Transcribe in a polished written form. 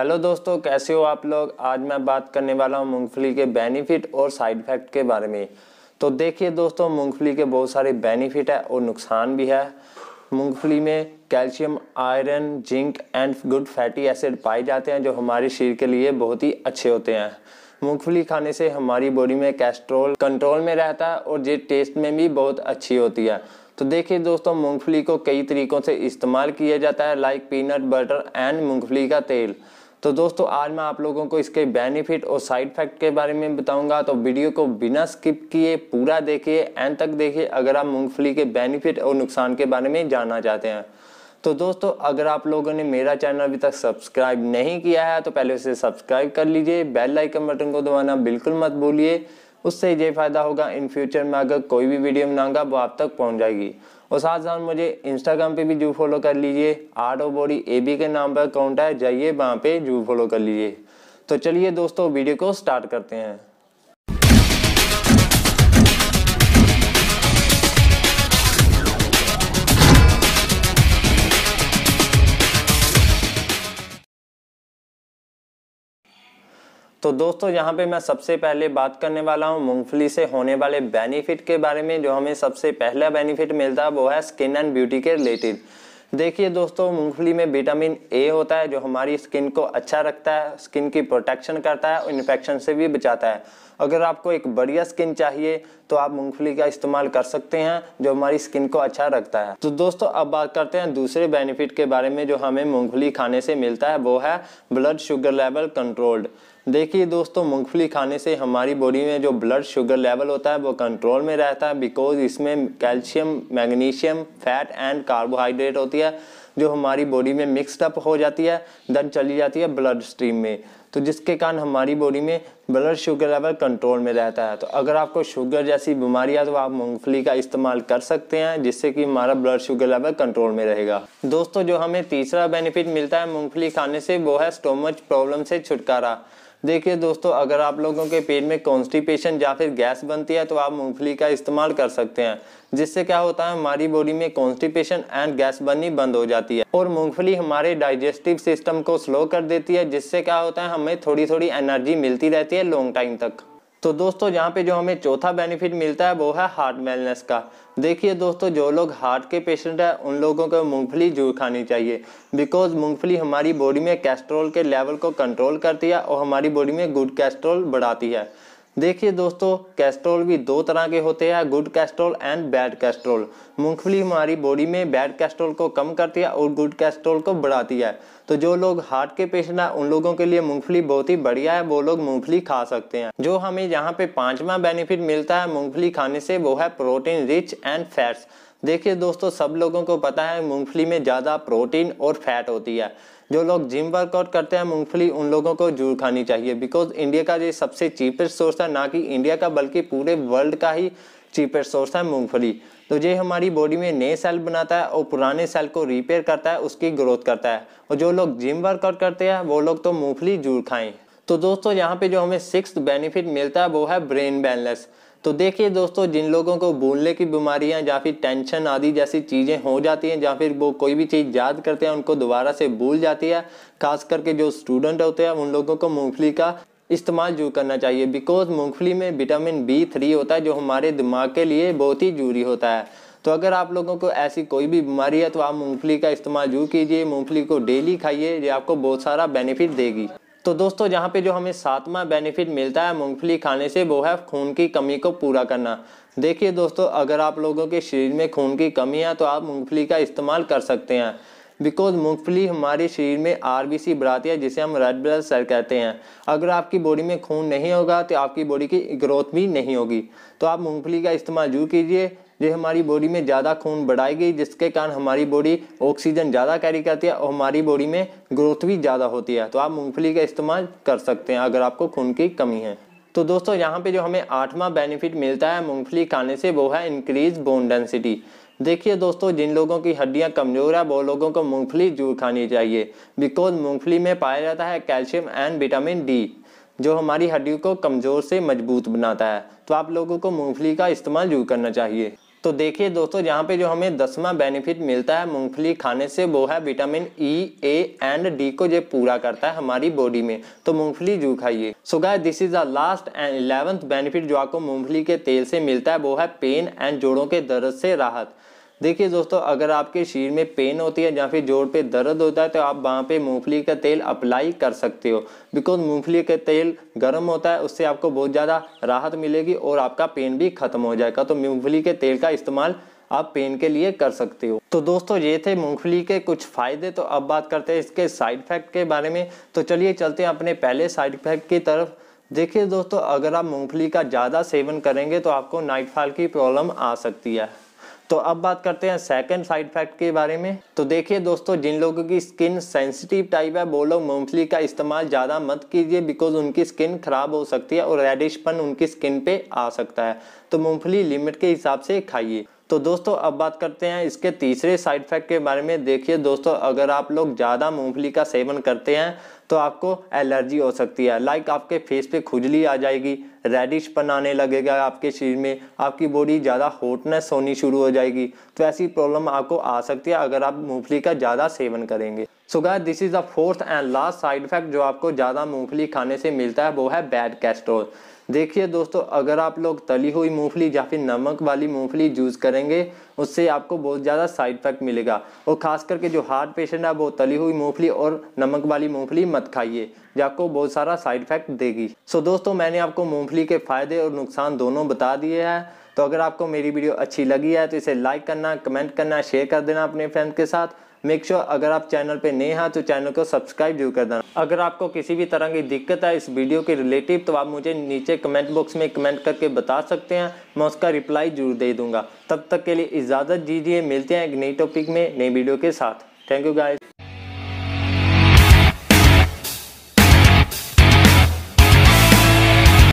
Hello दोस्तों, कैसे हो आप लोग। आज मैं बात करने वाला हूँ मूंगफली के बेनिफिट और साइड इफेक्ट के बारे में। तो देखिए दोस्तों, मूंगफली के बहुत सारे बेनिफिट है और नुकसान भी है। मूंगफली में calcium, iron, zinc and good fatty acid पाए जाते हैं जो हमारे शरीर के लिए बहुत ही अच्छे होते हैं। मूंगफली खाने से हमारी बॉडी में कोलेस्ट्रॉल कंट्रोल में रहता है और ये टेस्ट में भी बहुत अच्छी होती है। तो देखिए दोस्तों, मूंगफली को कई तरीक़ों से इस्तेमाल किया जाता है, लाइक पीनट बटर एंड मूंगफली का तेल। तो दोस्तों, आज मैं आप लोगों को इसके बेनिफिट और साइड इफेक्ट के बारे में बताऊंगा। तो वीडियो को बिना स्किप किए पूरा देखिए, एंड तक देखिए, अगर आप मूंगफली के बेनिफिट और नुकसान के बारे में जानना चाहते हैं। तो दोस्तों, अगर आप लोगों ने मेरा चैनल अभी तक सब्सक्राइब नहीं किया है तो पहले उसे सब्सक्राइब कर लीजिए। बेल आइकन बटन को दबाना बिल्कुल मत भूलिए, उससे ये फ़ायदा होगा इन फ्यूचर में अगर कोई भी वीडियो बनाऊंगा वो आप तक पहुंच जाएगी। और साथ साथ मुझे इंस्टाग्राम पे भी जू फॉलो कर लीजिए, आर्ट ऑफ बॉडी ab के नाम पर अकाउंट है, जाइए वहाँ पे जू फॉलो कर लीजिए। तो चलिए दोस्तों, वीडियो को स्टार्ट करते हैं। तो दोस्तों, यहाँ पे मैं सबसे पहले बात करने वाला हूँ मूंगफली से होने वाले बेनिफिट के बारे में। जो हमें सबसे पहला बेनिफिट मिलता है वो है स्किन एंड ब्यूटी के रिलेटेड। देखिए दोस्तों, मूंगफली में विटामिन ए होता है जो हमारी स्किन को अच्छा रखता है, स्किन की प्रोटेक्शन करता है और इन्फेक्शन से भी बचाता है। अगर आपको एक बढ़िया स्किन चाहिए तो आप मूंगफली का इस्तेमाल कर सकते हैं जो हमारी स्किन को अच्छा रखता है। तो दोस्तों, अब बात करते हैं दूसरे बेनिफिट के बारे में जो हमें मूंगफली खाने से मिलता है, वो है ब्लड शुगर लेवल कंट्रोल्ड। देखिए दोस्तों, मूंगफली खाने से हमारी बॉडी में जो ब्लड शुगर लेवल होता है वो कंट्रोल में रहता है, बिकॉज इसमें calcium, magnesium, fat and carbohydrate होती है जो हमारी बॉडी में मिक्सड अप हो जाती है, देन चली जाती है ब्लड स्ट्रीम में, तो जिसके कारण हमारी बॉडी में ब्लड शुगर लेवल कंट्रोल में रहता है। तो अगर आपको शुगर जैसी बीमारी है तो आप मूंगफली का इस्तेमाल कर सकते हैं, जिससे कि हमारा ब्लड शुगर लेवल कंट्रोल में रहेगा। दोस्तों, जो हमें तीसरा बेनिफिट मिलता है मूंगफली खाने से वो है स्टोमच प्रॉब्लम से छुटकारा। देखिए दोस्तों, अगर आप लोगों के पेट में कॉन्स्टिपेशन या फिर गैस बनती है तो आप मूंगफली का इस्तेमाल कर सकते हैं, जिससे क्या होता है हमारी बॉडी में कॉन्स्टिपेशन एंड गैस बननी बंद हो जाती है। और मूंगफली हमारे डाइजेस्टिव सिस्टम को स्लो कर देती है, जिससे क्या होता है हमें थोड़ी थोड़ी एनर्जी मिलती रहती है लॉन्ग टाइम तक। तो दोस्तों, यहाँ पे जो हमें चौथा बेनिफिट मिलता है वो है हार्ट वेलनेस का। देखिए दोस्तों, जो लोग हार्ट के पेशेंट हैं उन लोगों को मूंगफली जरूर खानी चाहिए, बिकॉज मूंगफली हमारी बॉडी में कोलेस्ट्रॉल के लेवल को कंट्रोल करती है और हमारी बॉडी में गुड कोलेस्ट्रॉल बढ़ाती है। देखिए दोस्तों, कोलेस्ट्रॉल भी दो तरह के होते हैं, good cholesterol and bad cholesterol. मूंगफली हमारी बॉडी में बैड कोलेस्ट्रॉल को कम करती है और गुड कोलेस्ट्रॉल को बढ़ाती है। तो जो लोग हार्ट के पेशेंट हैं उन लोगों के लिए मूंगफली बहुत ही बढ़िया है, वो लोग मूंगफली खा सकते हैं। जो हमें यहाँ पे पांचवा बेनिफिट मिलता है मूंगफली खाने से वो है प्रोटीन रिच एंड फैट्स। देखिए दोस्तों, सब लोगों को पता है मूंगफली में ज़्यादा प्रोटीन और फैट होती है। जो लोग जिम वर्कआउट करते हैं मूंगफली उन लोगों को जरूर खानी चाहिए, बिकॉज इंडिया का ये सबसे चीपेस्ट सोर्स है, ना कि इंडिया का बल्कि पूरे वर्ल्ड का ही चीपेस्ट सोर्स है मूंगफली। तो ये हमारी बॉडी में नए सेल बनाता है और पुराने सेल को रिपेयर करता है, उसकी ग्रोथ करता है। और जो लोग जिम वर्कआउट करते हैं वो लोग तो मूंगफली जरूर खाएँ। तो दोस्तों, यहाँ पे जो हमें सिक्स्थ बेनिफिट मिलता है वो है ब्रेन बैलेंस। तो देखिए दोस्तों, जिन लोगों को भूलने की बीमारियां या फिर टेंशन आदि जैसी चीज़ें हो जाती हैं, या फिर वो कोई भी चीज़ याद करते हैं उनको दोबारा से भूल जाती है, खास करके जो स्टूडेंट होते हैं उन लोगों को मूंगफली का इस्तेमाल जरूर करना चाहिए, बिकॉज मूंगफली में विटामिन B3 होता है जो हमारे दिमाग के लिए बहुत ही जरूरी होता है। तो अगर आप लोगों को ऐसी कोई भी बीमारी है तो आप मूंगफली का इस्तेमाल जरूर कीजिए, मूंगफली को डेली खाइए, ये आपको बहुत सारा बेनिफिट देगी। तो दोस्तों, यहाँ पे जो हमें सातवां बेनिफिट मिलता है मूंगफली खाने से वो है खून की कमी को पूरा करना। देखिए दोस्तों, अगर आप लोगों के शरीर में खून की कमी है तो आप मूंगफली का इस्तेमाल कर सकते हैं, बिकॉज मूंगफली हमारे शरीर में RBC बढ़ाती है, जिसे हम रेड ब्लड सेल कहते हैं। अगर आपकी बॉडी में खून नहीं होगा तो आपकी बॉडी की ग्रोथ भी नहीं होगी। तो आप मूंगफली का इस्तेमाल जरूर कीजिए, ये हमारी बॉडी में ज़्यादा खून बढ़ाएगी, जिसके कारण हमारी बॉडी ऑक्सीजन ज़्यादा कैरी करती है और हमारी बॉडी में ग्रोथ भी ज़्यादा होती है। तो आप मूंगफली का इस्तेमाल कर सकते हैं अगर आपको खून की कमी है। तो दोस्तों, यहाँ पे जो हमें आठवां बेनिफिट मिलता है मूंगफली खाने से वो है इंक्रीज बोन डेंसिटी। देखिए दोस्तों, जिन लोगों की हड्डियां कमज़ोर है वो लोगों को मूंगफली जरूर खानी चाहिए, बिकॉज मूंगफली में पाया जाता है कैल्शियम एंड विटामिन D जो हमारी हड्डियों को कमज़ोर से मजबूत बनाता है। तो आप लोगों को मूंगफली का इस्तेमाल जरूर करना चाहिए। तो देखिए दोस्तों, यहाँ पे जो हमें 10वां बेनिफिट मिलता है मूंगफली खाने से वो है vitamin E, A and D को जो पूरा करता है हमारी बॉडी में, तो मूंगफली जरूर खाइए। So guys, this is the last and 11वां बेनिफिट जो आपको मूंगफली के तेल से मिलता है वो है पेन एंड जोड़ों के दर्द से राहत। देखिए दोस्तों, अगर आपके शरीर में पेन होती है या फिर जोड़ पे दर्द होता है तो आप वहाँ पे मूंगफली का तेल अप्लाई कर सकते हो, बिकॉज मूंगफली का तेल गर्म होता है, उससे आपको बहुत ज़्यादा राहत मिलेगी और आपका पेन भी खत्म हो जाएगा। तो मूंगफली के तेल का इस्तेमाल आप पेन के लिए कर सकते हो। तो दोस्तों, ये थे मूंगफली के कुछ फ़ायदे। तो अब बात करते हैं इसके साइड इफेक्ट के बारे में। तो चलिए चलते हैं अपने पहले साइड इफेक्ट की तरफ। देखिए दोस्तों, अगर आप मूंगफली का ज़्यादा सेवन करेंगे तो आपको नाइटफॉल की प्रॉब्लम आ सकती है। तो अब बात करते हैं सेकंड साइड इफेक्ट के बारे में। तो देखिए दोस्तों, जिन लोगों की स्किन सेंसिटिव टाइप है वो लोग मूंगफली का इस्तेमाल ज़्यादा मत कीजिए, बिकॉज उनकी स्किन खराब हो सकती है और रेडिशपन उनकी स्किन पे आ सकता है। तो मूंगफली लिमिट के हिसाब से खाइए। तो दोस्तों, अब बात करते हैं इसके तीसरे साइड इफेक्ट के बारे में। देखिए दोस्तों, अगर आप लोग ज़्यादा मूंगफली का सेवन करते हैं तो आपको एलर्जी हो सकती है। लाइक आपके फेस पे खुजली आ जाएगी, रेडिशपन आने लगेगा आपके शरीर में, आपकी बॉडी ज़्यादा हॉटनेस होनी शुरू हो जाएगी। तो ऐसी प्रॉब्लम आपको आ सकती है अगर आप मूंगफली का ज़्यादा सेवन करेंगे। So guys, this is the fourth and last side effect जो आपको ज़्यादा मूंगफली खाने से मिलता है वो है बैड कोलेस्ट्रॉल। देखिए दोस्तों, अगर आप लोग तली हुई मूंगफली या फिर नमक वाली मूंगफली यूज़ करेंगे उससे आपको बहुत ज़्यादा साइड इफेक्ट मिलेगा। और ख़ास करके जो हार्ट पेशेंट है वो तली हुई मूंगफली और नमक वाली मूंगफली मत खाइए, जो आपको बहुत सारा साइड इफेक्ट देगी। सो दोस्तों, मैंने आपको मूंगफली के फ़ायदे और नुकसान दोनों बता दिए हैं। तो अगर आपको मेरी वीडियो अच्छी लगी है तो इसे लाइक करना, कमेंट करना, शेयर कर देना अपने फ्रेंड के साथ। मेक श्योर अगर आप चैनल पे नए हैं तो चैनल को सब्सक्राइब जरूर कर देना। अगर आपको किसी भी तरह की दिक्कत है इस वीडियो के रिलेटिव तो आप मुझे नीचे कमेंट बॉक्स में कमेंट करके बता सकते हैं, मैं उसका रिप्लाई जरूर दे दूंगा। तब तक के लिए इजाज़त दीजिए, मिलते हैं एक नई टॉपिक में नई वीडियो के साथ। Thank you guys.